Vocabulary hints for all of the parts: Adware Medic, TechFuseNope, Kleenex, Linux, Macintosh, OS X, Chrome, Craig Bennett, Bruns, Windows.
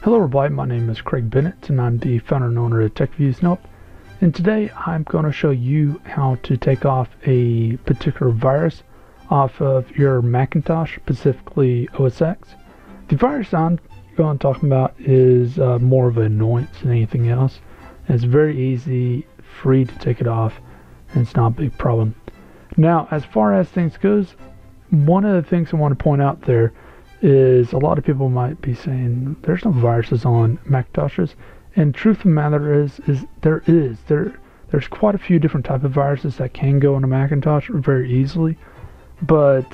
Hello everybody, my name is Craig Bennett and I'm the founder and owner of TechFuseNope, and today I'm going to show you how to take off a particular virus off of your Macintosh, specifically OS X. The virus I'm going to talk about is more of an annoyance than anything else. It's very easy, free to take it off, and it's not a big problem. Now, as far as things goes, one of the things I want to point out there is a lot of people might be saying there's no viruses on Macintoshes, and truth of the matter is there's quite a few different type of viruses that can go on a Macintosh very easily, but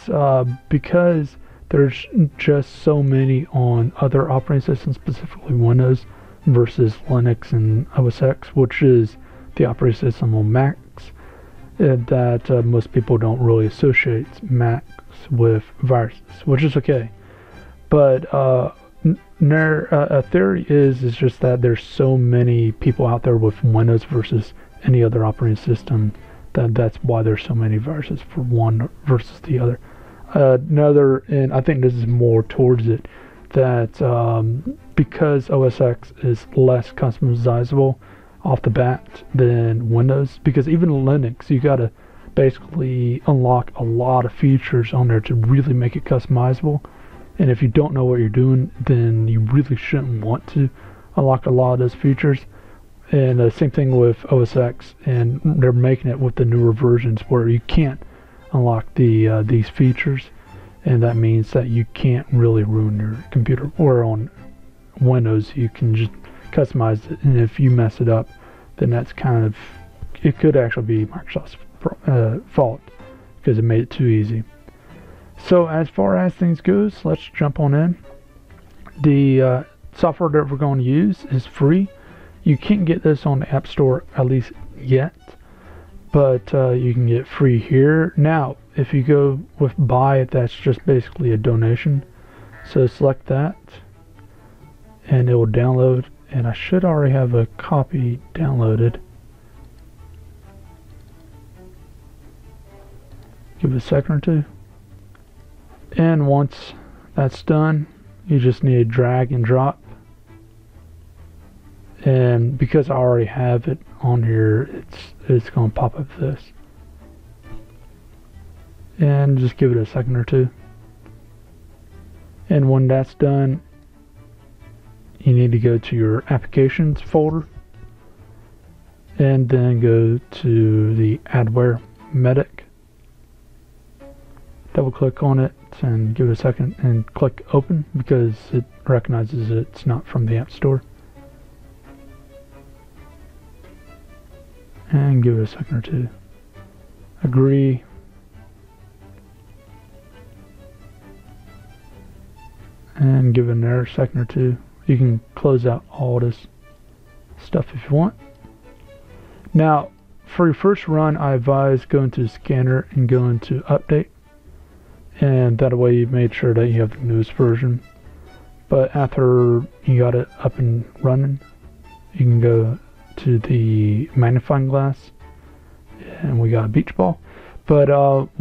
because there's just so many on other operating systems, specifically Windows versus Linux and OS X, which is the operating system on Macs, that most people don't really associate Macs with viruses, which is okay. But a theory is just that there's so many people out there with Windows versus any other operating system that that's why there's so many viruses for one versus the other. Another, and I think this is more towards it, that because OS X is less customizable off the bat than Windows, because even Linux, you got to basically unlock a lot of features on there to really make it customizable. And if you don't know what you're doing, then you really shouldn't want to unlock a lot of those features. And the same thing with OS X, and they're making it with the newer versions where you can't unlock the these features, and that means that you can't really ruin your computer. Or on Windows, you can just customize it, and if you mess it up, then that's kind of, it could actually be Microsoft's fault because it made it too easy. So as far as things goes, let's jump on in. The software that we're going to use is free. You can't get this on the App Store, at least yet, but you can get free here. Now, if you go with buy, that's just basically a donation. So select that, and it will download. And I should already have a copy downloaded. Give it a second or two. And once that's done, you just need to drag and drop. And because I already have it on here, it's going to pop up this. And just give it a second or two. And when that's done, you need to go to your applications folder. And then go to the Adware Medic. Double click on it and give it a second and click open, because it recognizes it's not from the App Store. And give it a second or two. Agree. And give it another second or two. You can close out all this stuff if you want. Now, for your first run, I advise going to Scanner and going to Update. And that way you've made sure that you have the newest version. But after you got it up and running, you can go to the magnifying glass, and we got a beach ball. But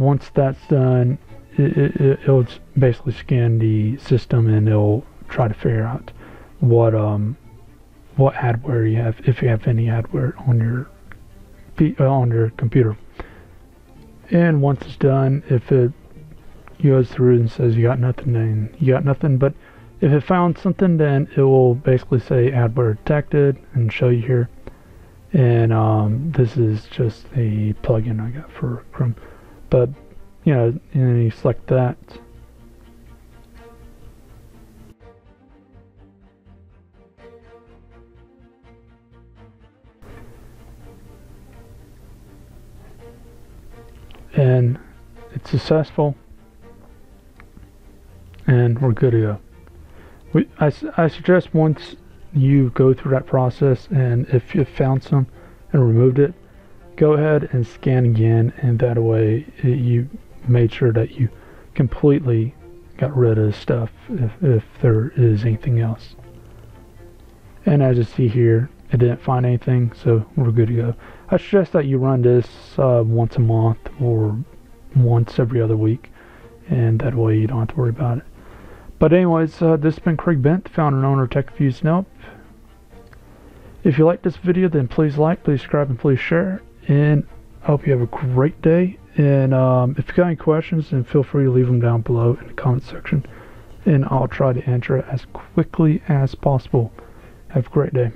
once that's done, it'll basically scan the system, and it'll try to figure out what adware you have, if you have any adware on your computer. And once it's done, if it goes through and says you got nothing, then you got nothing. But if it found something, then it will basically say adware detected and show you here. And this is just a plugin I got for Chrome. But you know, and you select that. And it's successful. And we're good to go. I suggest once you go through that process, and if you found some and removed it, go ahead and scan again, and that way you made sure that you completely got rid of stuff if there is anything else. And as you see here, it didn't find anything, so we're good to go. I suggest that you run this once a month or once every other week, and that way you don't have to worry about it. But anyways, this has been Craig Bennett, founder and owner of TechFuseNope. If you like this video, then please like, please subscribe, and please share. And I hope you have a great day. And if you got any questions, then feel free to leave them down below in the comment section. And I'll try to answer it as quickly as possible. Have a great day.